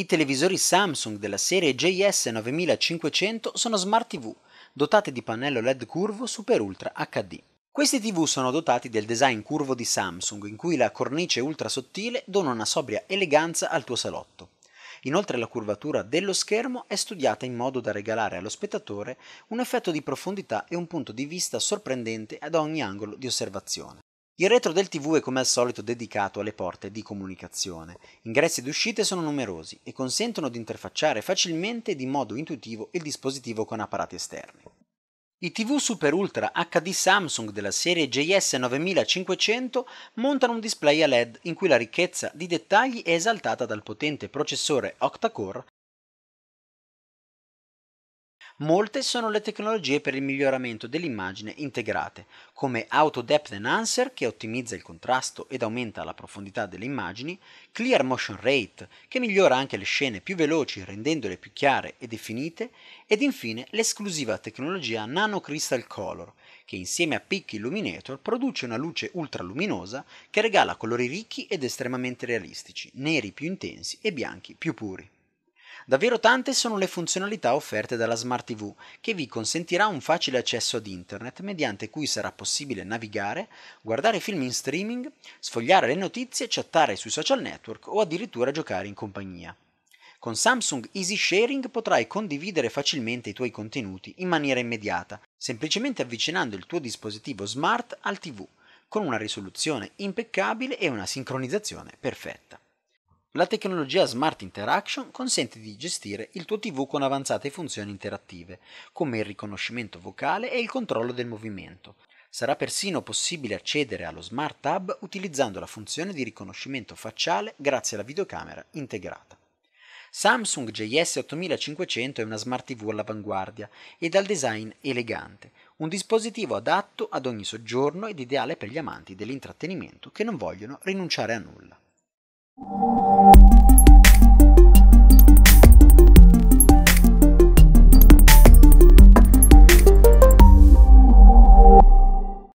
I televisori Samsung della serie JS9500 sono Smart TV, dotate di pannello LED curvo Super Ultra HD. Questi TV sono dotati del design curvo di Samsung, in cui la cornice ultra sottile dona una sobria eleganza al tuo salotto. Inoltre la curvatura dello schermo è studiata in modo da regalare allo spettatore un effetto di profondità e un punto di vista sorprendente ad ogni angolo di osservazione. Il retro del TV è come al solito dedicato alle porte di comunicazione. Ingressi ed uscite sono numerosi e consentono di interfacciare facilmente ed in modo intuitivo il dispositivo con apparati esterni. I TV Super Ultra HD Samsung della serie JS9500 montano un display a LED in cui la ricchezza di dettagli è esaltata dal potente processore OctaCore. Molte sono le tecnologie per il miglioramento dell'immagine integrate, come Auto Depth Enhancer, che ottimizza il contrasto ed aumenta la profondità delle immagini, Clear Motion Rate, che migliora anche le scene più veloci rendendole più chiare e definite, ed infine l'esclusiva tecnologia Nano Crystal Color, che insieme a Peak Illuminator produce una luce ultraluminosa che regala colori ricchi ed estremamente realistici, neri più intensi e bianchi più puri. Davvero tante sono le funzionalità offerte dalla Smart TV, che vi consentirà un facile accesso ad internet, mediante cui sarà possibile navigare, guardare film in streaming, sfogliare le notizie, chattare sui social network o addirittura giocare in compagnia. Con Samsung Easy Sharing potrai condividere facilmente i tuoi contenuti in maniera immediata, semplicemente avvicinando il tuo dispositivo smart al TV, con una risoluzione impeccabile e una sincronizzazione perfetta. La tecnologia Smart Interaction consente di gestire il tuo TV con avanzate funzioni interattive, come il riconoscimento vocale e il controllo del movimento. Sarà persino possibile accedere allo Smart Hub utilizzando la funzione di riconoscimento facciale grazie alla videocamera integrata. Samsung JS9500 è una Smart TV all'avanguardia e dal design elegante, un dispositivo adatto ad ogni soggiorno ed ideale per gli amanti dell'intrattenimento che non vogliono rinunciare a nulla.